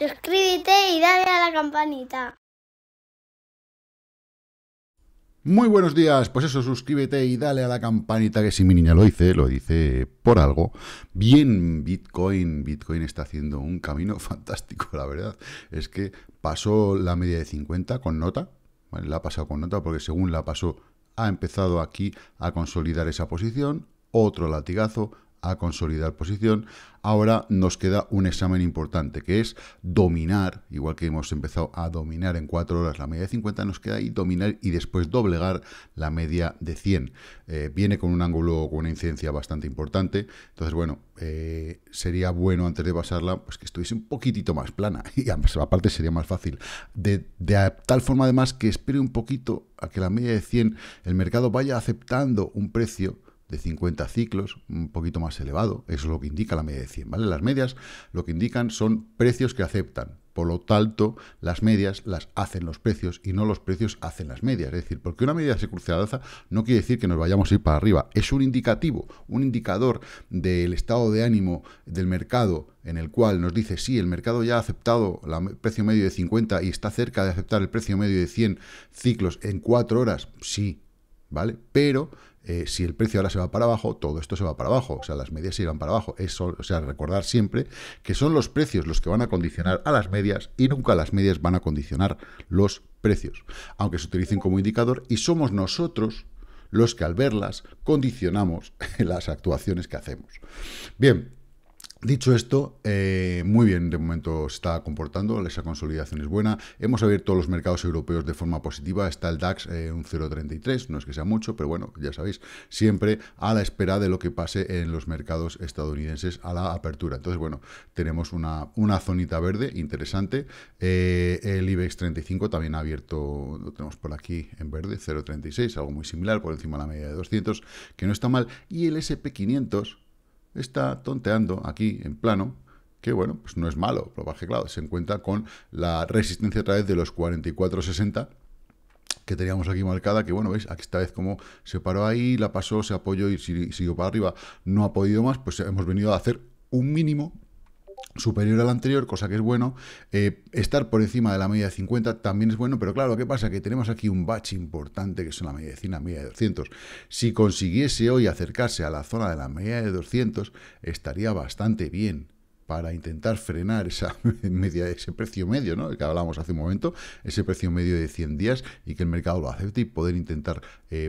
Suscríbete y dale a la campanita. Muy buenos días, pues eso, suscríbete y dale a la campanita, que si mi niña lo dice por algo. Bien, Bitcoin está haciendo un camino fantástico, la verdad. Es que pasó la media de 50 con nota, ¿vale? La ha pasado con nota porque según la pasó ha empezado aquí a consolidar esa posición, otro latigazo a consolidar posición. Ahora nos queda un examen importante, que es dominar, igual que hemos empezado a dominar en 4 horas la media de 50, nos queda ahí dominar y después doblegar la media de 100. Viene con un ángulo, con una incidencia bastante importante, entonces bueno, sería bueno antes de pasarla, pues que estuviese un poquitito más plana, y aparte sería más fácil, de tal forma además que espere un poquito a que la media de 100, el mercado vaya aceptando un precio de 50 ciclos, un poquito más elevado. Eso es lo que indica la media de 100, ¿vale? Las medias lo que indican son precios que aceptan. Por lo tanto, las medias las hacen los precios y no los precios hacen las medias. Es decir, porque una media se cruce al alza no quiere decir que nos vayamos a ir para arriba. Es un indicativo, un indicador del estado de ánimo del mercado, en el cual nos dice, sí, el mercado ya ha aceptado el precio medio de 50 y está cerca de aceptar el precio medio de 100 ciclos en 4 horas. Sí, ¿vale? Pero si el precio ahora se va para abajo, todo esto se va para abajo, o sea, las medias se irán para abajo. Eso, o sea, recordar siempre que son los precios los que van a condicionar a las medias y nunca las medias van a condicionar los precios, aunque se utilicen como indicador, y somos nosotros los que al verlas condicionamos las actuaciones que hacemos. Bien. Dicho esto, muy bien, de momento se está comportando, esa consolidación es buena. Hemos abierto los mercados europeos de forma positiva, está el DAX un 0,33, no es que sea mucho, pero bueno, ya sabéis, siempre a la espera de lo que pase en los mercados estadounidenses a la apertura. Entonces, bueno, tenemos una zonita verde interesante. El IBEX 35 también ha abierto, lo tenemos por aquí en verde, 0,36, algo muy similar, por encima de la media de 200, que no está mal, y el S&P 500... está tonteando aquí en plano, que bueno, pues no es malo, lo baje, claro, se encuentra con la resistencia a través de los 44,60 que teníamos aquí marcada, que bueno, veis, aquí esta vez como se paró ahí, la pasó, se apoyó y siguió para arriba, no ha podido más, pues hemos venido a hacer un mínimo superior al anterior, cosa que es bueno. Estar por encima de la media de 50 también es bueno, pero claro, ¿qué pasa? Que tenemos aquí un bache importante, que son la media de 100, la media de 200. Si consiguiese hoy acercarse a la zona de la media de 200, estaría bastante bien para intentar frenar esa media, ese precio medio, ¿no?, que hablábamos hace un momento, ese precio medio de 100 días, y que el mercado lo acepte y poder intentar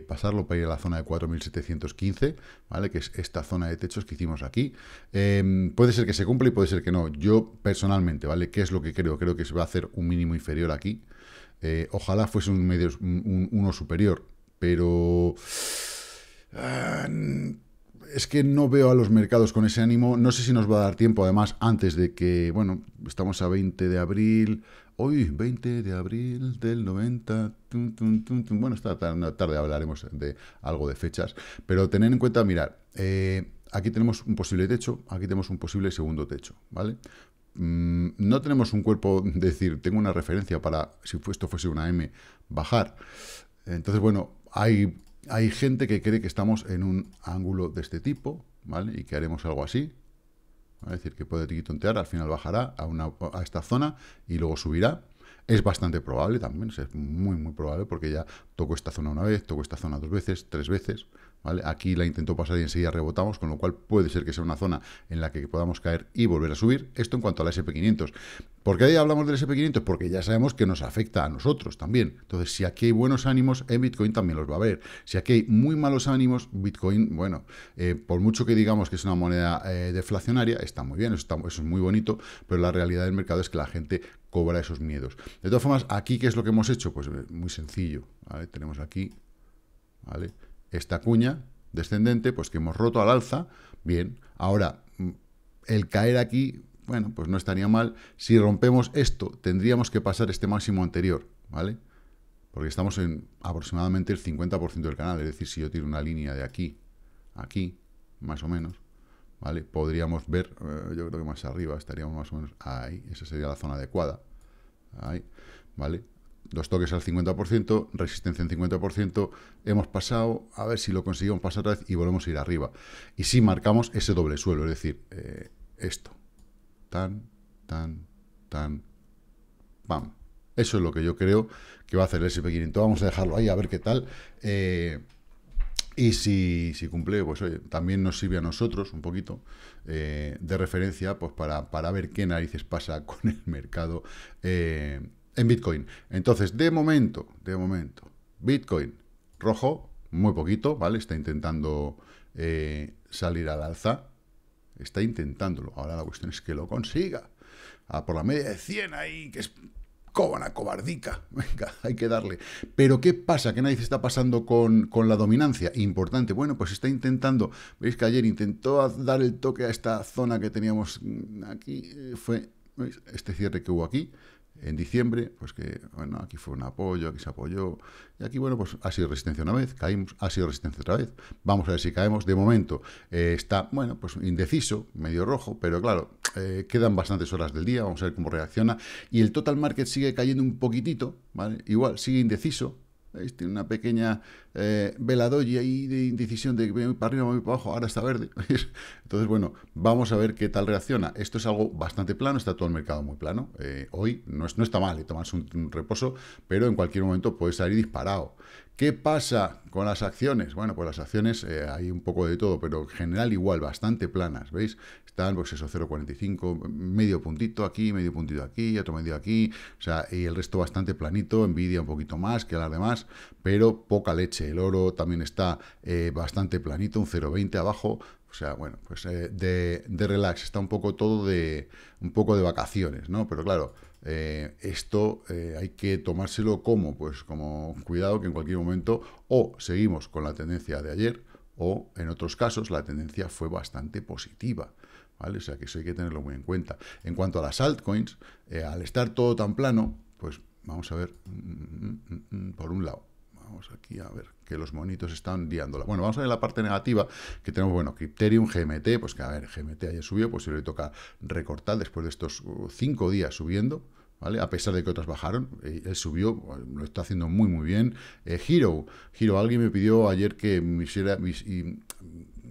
pasarlo para ir a la zona de 4.715, ¿vale?, que es esta zona de techos que hicimos aquí. Puede ser que se cumpla y puede ser que no. Yo personalmente, ¿vale?, ¿qué es lo que creo? Creo que se va a hacer un mínimo inferior aquí. Ojalá fuese un medio, uno superior, pero... es que no veo a los mercados con ese ánimo. No sé si nos va a dar tiempo, además, antes de que... Bueno, estamos a 20 de abril... Hoy, 20 de abril del 90... Tum, tum, tum, tum. Bueno, esta tarde hablaremos de algo de fechas. Pero tened en cuenta, mirad... aquí tenemos un posible techo, aquí tenemos un posible segundo techo, ¿vale? No tenemos un cuerpo... Es decir, tengo una referencia para, si esto fuese una M, bajar. Entonces, bueno, hay gente que cree que estamos en un ángulo de este tipo, ¿vale?, y que haremos algo así, ¿vale?, es decir, que puede tiquitontear, al final bajará a esta zona y luego subirá. Es bastante probable también, es muy, muy probable, porque ya tocó esta zona una vez, tocó esta zona dos veces, tres veces, ¿vale? Aquí la intentó pasar y enseguida rebotamos, con lo cual puede ser que sea una zona en la que podamos caer y volver a subir. Esto en cuanto a la S&P 500. ¿Por qué hablamos del S&P 500? Porque ya sabemos que nos afecta a nosotros también. Entonces, si aquí hay buenos ánimos, en Bitcoin también los va a haber. Si aquí hay muy malos ánimos, Bitcoin, bueno, por mucho que digamos que es una moneda deflacionaria, está muy bien, eso es muy bonito, pero la realidad del mercado es que la gente cobra esos miedos. De todas formas, aquí, ¿qué es lo que hemos hecho? Pues muy sencillo, ¿vale? Tenemos aquí, ¿vale?, esta cuña descendente, pues que hemos roto al alza. Bien, ahora el caer aquí, bueno, pues no estaría mal. Si rompemos esto, tendríamos que pasar este máximo anterior, ¿vale?, porque estamos en aproximadamente el 50% del canal. Es decir, si yo tiro una línea de aquí a aquí, más o menos, ¿vale?, podríamos ver, yo creo que más arriba estaríamos más o menos ahí. Esa sería la zona adecuada, ahí, ¿vale? Dos toques al 50%, resistencia en 50%, hemos pasado, a ver si lo conseguimos pasar otra vez y volvemos a ir arriba. Y si marcamos ese doble suelo, es decir, esto, tan, tan, tan, bam. Eso es lo que yo creo que va a hacer el S&P 500. Vamos a dejarlo ahí a ver qué tal. Y si cumple, pues oye, también nos sirve a nosotros un poquito de referencia, pues para ver qué narices pasa con el mercado en Bitcoin. Entonces, de momento, Bitcoin rojo, muy poquito, ¿vale? Está intentando salir al alza. Está intentándolo. Ahora la cuestión es que lo consiga. Ah, por la media de 100 ahí, que es cobana, cobardica. Venga, hay que darle. Pero ¿qué pasa? ¿Qué narices está pasando con la dominancia? Importante. Bueno, pues está intentando. Veis que ayer intentó dar el toque a esta zona que teníamos aquí. Fue, ¿veis? Este cierre que hubo aquí en diciembre, pues que, bueno, aquí fue un apoyo, aquí se apoyó, y aquí, bueno, pues ha sido resistencia una vez, caímos, ha sido resistencia otra vez, vamos a ver si caemos. De momento está, bueno, pues indeciso, medio rojo, pero claro, quedan bastantes horas del día, vamos a ver cómo reacciona, y el total market sigue cayendo un poquitito, ¿vale? Igual, sigue indeciso, ¿veis? Tiene una pequeña veladoya ahí de indecisión de voy para arriba, voy para abajo, ahora está verde. Entonces, bueno, vamos a ver qué tal reacciona. Esto es algo bastante plano, está todo el mercado muy plano. Hoy no está mal tomarse un reposo, pero en cualquier momento puede salir disparado. ¿Qué pasa con las acciones? Bueno, pues las acciones hay un poco de todo, pero en general igual, bastante planas, ¿veis? Están, pues eso, 0,45, medio puntito aquí, otro medio aquí, o sea, y el resto bastante planito, Nvidia un poquito más que las demás, pero poca leche. El oro también está bastante planito, un 0,20 abajo. O sea, bueno, pues de relax, está un poco todo de vacaciones, ¿no? Pero claro, esto hay que tomárselo como, pues como cuidado, que en cualquier momento o seguimos con la tendencia de ayer o en otros casos la tendencia fue bastante positiva, ¿vale? O sea, que eso hay que tenerlo muy en cuenta. En cuanto a las altcoins, al estar todo tan plano, pues vamos a ver, por un lado, vamos aquí a ver que los monitos están liándola. Bueno, vamos a ver la parte negativa que tenemos. Bueno, Crypterium, GMT, pues que a ver, GMT ayer subió, pues si le toca recortar después de estos 5 días subiendo, ¿vale? A pesar de que otras bajaron, él subió, lo está haciendo muy bien. Hero, alguien me pidió ayer que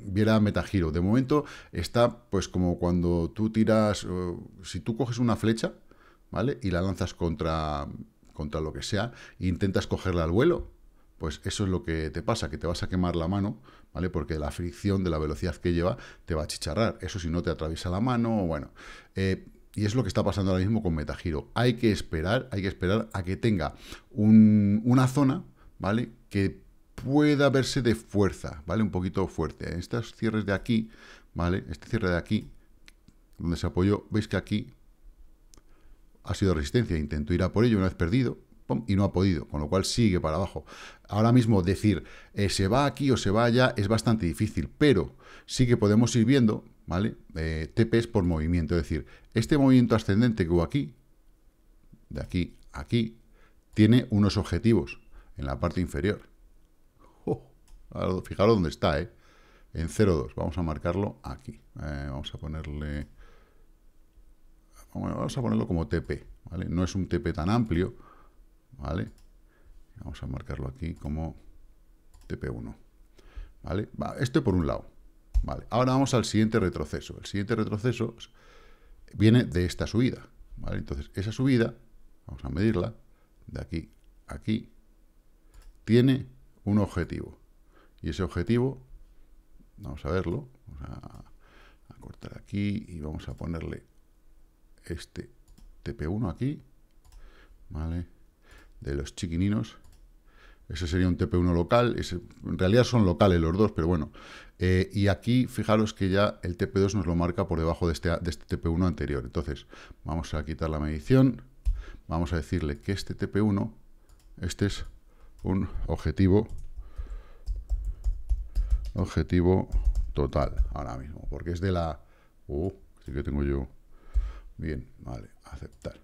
viera MetaGiro. De momento está pues como cuando tú tiras, si tú coges una flecha, ¿vale? Y la lanzas contra lo que sea, e intentas cogerla al vuelo. Pues eso es lo que te pasa, que te vas a quemar la mano, ¿vale? Porque la fricción de la velocidad que lleva te va a achicharrar. Eso si no te atraviesa la mano, bueno. Y es lo que está pasando ahora mismo con MetaGiro. Hay que esperar a que tenga una zona, ¿vale? Que pueda verse de fuerza, ¿vale? Un poquito fuerte. En estos cierres de aquí, ¿vale? Este cierre de aquí, donde se apoyó, veis que aquí ha sido resistencia. Intentó ir a por ello una vez perdido, y no ha podido, con lo cual sigue para abajo. Ahora mismo decir, se va aquí o se va allá, es bastante difícil, pero sí que podemos ir viendo, ¿vale? TPs por movimiento, es decir, este movimiento ascendente que hubo aquí, de aquí a aquí, tiene unos objetivos en la parte inferior. ¡Oh! Ahora, fijaros dónde está, ¿eh? En 0,2, vamos a marcarlo aquí. Vamos a ponerle... Bueno, vamos a ponerlo como TP, ¿vale? No es un TP tan amplio, ¿vale? Vamos a marcarlo aquí como TP1, ¿vale? Va, esto por un lado, ¿vale? Ahora vamos al siguiente retroceso. El siguiente retroceso viene de esta subida, ¿vale? Entonces, esa subida, vamos a medirla, de aquí a aquí, tiene un objetivo. Y ese objetivo, vamos a verlo, vamos a cortar aquí y vamos a ponerle este TP1 aquí, ¿vale? De los chiquininos. Ese sería un TP1 local. Ese, en realidad son locales los dos, pero bueno. Y aquí, fijaros que ya el TP2 nos lo marca por debajo de este TP1 anterior. Entonces, vamos a quitar la medición. Vamos a decirle que este TP1, este es un objetivo total ahora mismo. Porque es de la... sí que tengo yo... Bien, vale, aceptar.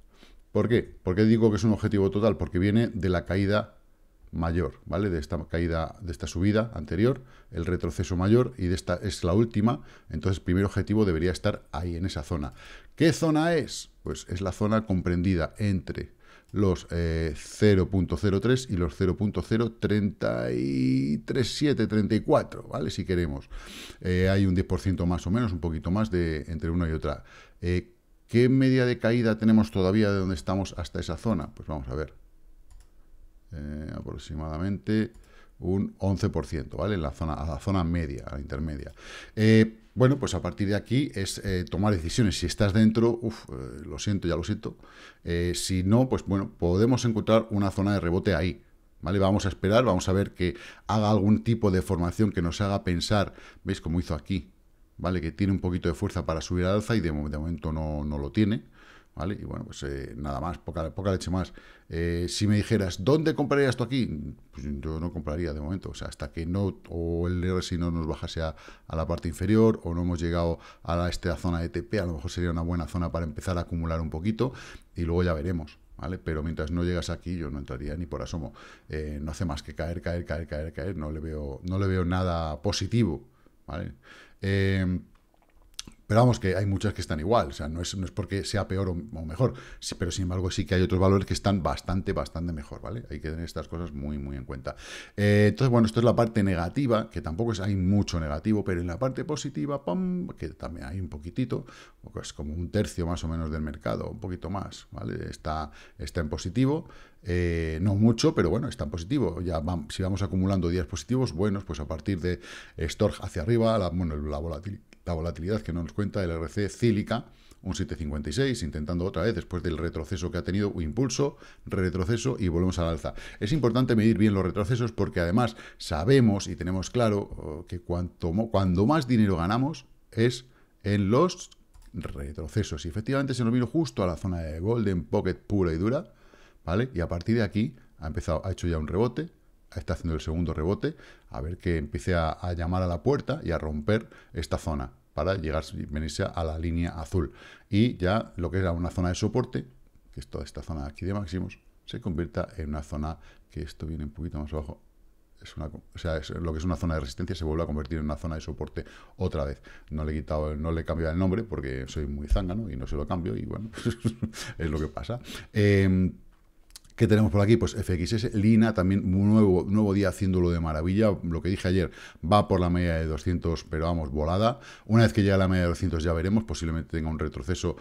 ¿Por qué? ¿Por qué digo que es un objetivo total? Porque viene de la caída mayor, ¿vale? De esta caída, de esta subida anterior, el retroceso mayor, y de esta es la última. Entonces, el primer objetivo debería estar ahí, en esa zona. ¿Qué zona es? Pues es la zona comprendida entre los 0.03 y los 0.033734, ¿vale? Si queremos. Hay un 10% más o menos, un poquito más entre una y otra. ¿Qué media de caída tenemos todavía de donde estamos hasta esa zona? Pues vamos a ver. Aproximadamente un 11%, ¿vale? En la zona, a la zona media, a la intermedia. Bueno, pues a partir de aquí es tomar decisiones. Si estás dentro, lo siento, ya lo siento. Si no, pues bueno, podemos encontrar una zona de rebote ahí, ¿vale? Vamos a esperar, vamos a ver que haga algún tipo de formación que nos haga pensar, ¿veis cómo hizo aquí? ¿Vale? Que tiene un poquito de fuerza para subir al alza y de momento no lo tiene, ¿vale? Y bueno, pues nada más, poca leche más. Si me dijeras, ¿dónde compraría esto aquí? Pues yo no compraría de momento, o sea, hasta que no, o el RSI no nos bajase a la parte inferior, o no hemos llegado a esta zona de TP, a lo mejor sería una buena zona para empezar a acumular un poquito, y luego ya veremos, ¿vale? Pero mientras no llegas aquí, yo no entraría ni por asomo. No hace más que caer, no le veo nada positivo, ¿vale? Pero vamos, que hay muchas que están igual, o sea, no es porque sea peor o mejor, sí, pero sin embargo sí que hay otros valores que están bastante mejor, ¿vale? Hay que tener estas cosas muy en cuenta. Entonces, bueno, esto es la parte negativa, que tampoco hay mucho negativo, pero en la parte positiva, ¡pum!, que también hay un poquitito, pues como un tercio más o menos del mercado, un poquito más, ¿vale? Está en positivo. No mucho, pero bueno, está en positivo. Ya si vamos acumulando días positivos, buenos, pues a partir de Storch hacia arriba, la volatilidad que nos cuenta el RC Cílica, un 7,56, intentando otra vez, después del retroceso que ha tenido, impulso, retroceso y volvemos al alza. Es importante medir bien los retrocesos porque además sabemos y tenemos claro que cuando más dinero ganamos es en los retrocesos. Y efectivamente se nos vino justo a la zona de Golden Pocket pura y dura, ¿vale? Y a partir de aquí ha hecho ya un rebote, está haciendo el segundo rebote, a ver que empiece a llamar a la puerta y a romper esta zona para llegar, venirse a la línea azul. Y ya lo que era una zona de soporte, que es toda esta zona de aquí de máximos, se convierta en una zona que esto viene un poquito más abajo. Es lo que es una zona de resistencia se vuelve a convertir en una zona de soporte otra vez. No le he cambiado el nombre porque soy muy zángano y no se lo cambio y bueno, es lo que pasa. ¿Qué tenemos por aquí? Pues FXS, Lina, también nuevo día haciéndolo de maravilla. Lo que dije ayer, va por la media de 200, pero vamos, volada. Una vez que llegue a la media de 200 ya veremos, posiblemente tenga un retroceso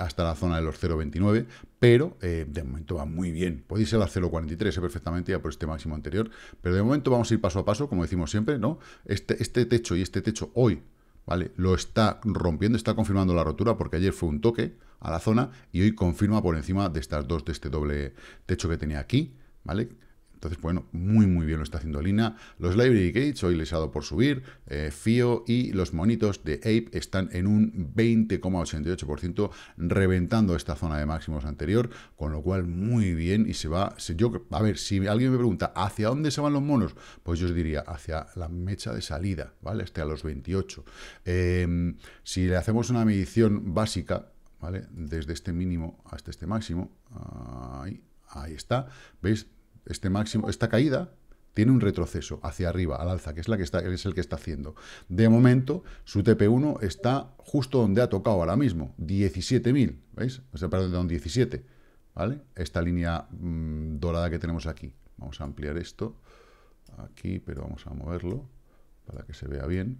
hasta la zona de los 0,29, pero de momento va muy bien. Podéis ir a las 0,43 perfectamente ya por este máximo anterior, pero de momento vamos a ir paso a paso, como decimos siempre, ¿no? Este techo y este techo hoy, ¿vale? Lo está rompiendo, está confirmando la rotura porque ayer fue un toque a la zona y hoy confirma por encima de estas dos, de este doble techo que tenía aquí, ¿vale? Entonces, bueno, muy bien lo está haciendo Lina. Los Library Gates hoy les ha dado por subir, FIO y los monitos de Ape están en un 20,88%, reventando esta zona de máximos anterior, con lo cual muy bien y se va... a ver, si alguien me pregunta, ¿hacia dónde se van los monos? Pues yo os diría, hacia la mecha de salida, ¿vale? Hasta los 28. Si le hacemos una medición básica, ¿vale? Desde este mínimo hasta este máximo, ahí está, ¿veis? Este máximo, esta caída tiene un retroceso hacia arriba, al alza, que es el que está haciendo. De momento, su TP1 está justo donde ha tocado ahora mismo, 17.000, ¿veis? O sea, perdón, 17, ¿vale? Esta línea dorada que tenemos aquí. Vamos a ampliar esto aquí, pero vamos a moverlo para que se vea bien.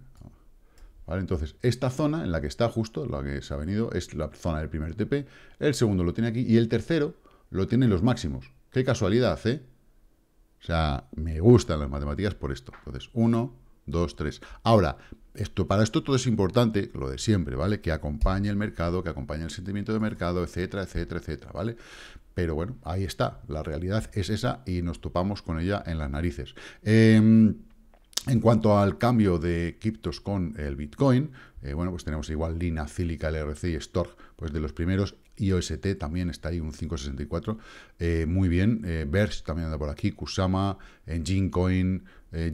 ¿Vale? Entonces, esta zona en la que está justo, la que se ha venido, es la zona del primer TP, el segundo lo tiene aquí y el tercero lo tiene en los máximos. ¡Qué casualidad, eh! O sea, me gustan las matemáticas por esto. Entonces, 1, 2, 3. Ahora, para esto todo es importante, lo de siempre, ¿vale? Que acompañe el mercado, que acompañe el sentimiento de mercado, etcétera, etcétera, etcétera, ¿vale? Pero bueno, ahí está. La realidad es esa y nos topamos con ella en las narices. En cuanto al cambio de criptos con el Bitcoin, bueno, pues tenemos igual Lina, Cílica, LRC y Storch, pues de los primeros. IOST también está ahí, un 5,64. Muy bien. Verge también anda por aquí. Kusama, Enjin Coin,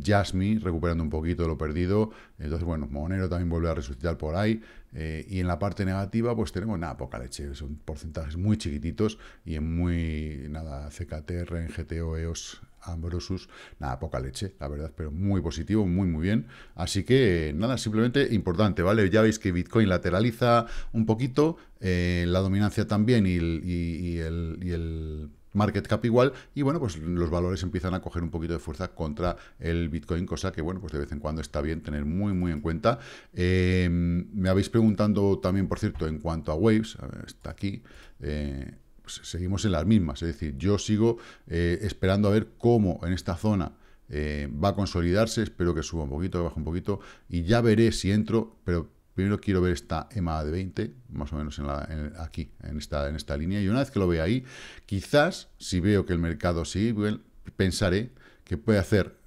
Jasmine, recuperando un poquito de lo perdido. Entonces, bueno, Monero también vuelve a resucitar por ahí. Y en la parte negativa, pues tenemos nada, poca leche. Son porcentajes muy chiquititos y en muy, nada, CKTR, NGTO, EOS, Ambrosus, nada, poca leche, la verdad, pero muy positivo, muy bien. Así que, nada, simplemente importante, ¿vale? Ya veis que Bitcoin lateraliza un poquito, la dominancia también y el market cap igual, y bueno, pues los valores empiezan a coger un poquito de fuerza contra el Bitcoin, cosa que, bueno, pues de vez en cuando está bien tener muy, muy en cuenta. Me habéis preguntado también, por cierto, en cuanto a Waves, a ver, está aquí, pues seguimos en las mismas, es decir, yo sigo esperando a ver cómo en esta zona va a consolidarse, espero que suba un poquito, que baje un poquito, y ya veré si entro, pero... Primero quiero ver esta EMA de 20, más o menos aquí, en esta línea. Y una vez que lo vea ahí, quizás, si veo que el mercado sí, bueno, pensaré que puede hacer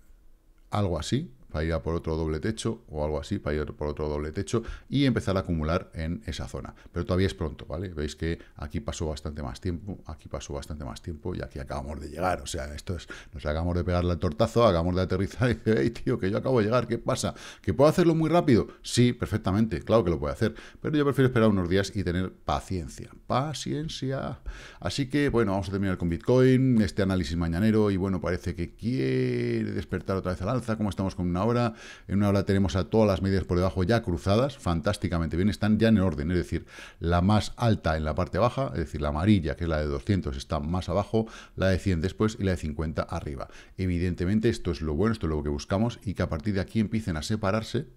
algo así, para ir a por otro doble techo, o algo así, para ir por otro doble techo, y empezar a acumular en esa zona. Pero todavía es pronto, ¿vale? Veis que aquí pasó bastante más tiempo, aquí pasó bastante más tiempo, y aquí acabamos de llegar. O sea, esto es, nos acabamos de pegarle el tortazo, acabamos de aterrizar y decir, hey, tío, que yo acabo de llegar, ¿qué pasa? ¿Que puedo hacerlo muy rápido? Sí, perfectamente, claro que lo puedo hacer, pero yo prefiero esperar unos días y tener paciencia. ¡Paciencia! Así que, bueno, vamos a terminar con Bitcoin, este análisis mañanero, y bueno, parece que quiere despertar otra vez al alza, como estamos con una hora, en una hora tenemos a todas las medias por debajo ya cruzadas, fantásticamente bien, están ya en orden, es decir, la más alta en la parte baja, es decir, la amarilla, que es la de 200, está más abajo, la de 100 después y la de 50 arriba. Evidentemente esto es lo bueno, esto es lo que buscamos, y que a partir de aquí empiecen a separarse,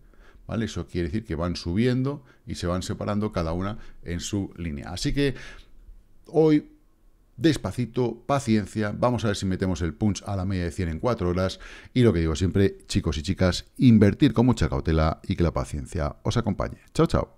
¿vale? Eso quiere decir que van subiendo y se van separando cada una en su línea. Así que hoy... despacito, paciencia, vamos a ver si metemos el punch a la media de 100 en 4 horas, y lo que digo siempre, chicos y chicas, invertir con mucha cautela y que la paciencia os acompañe. Chao, chao.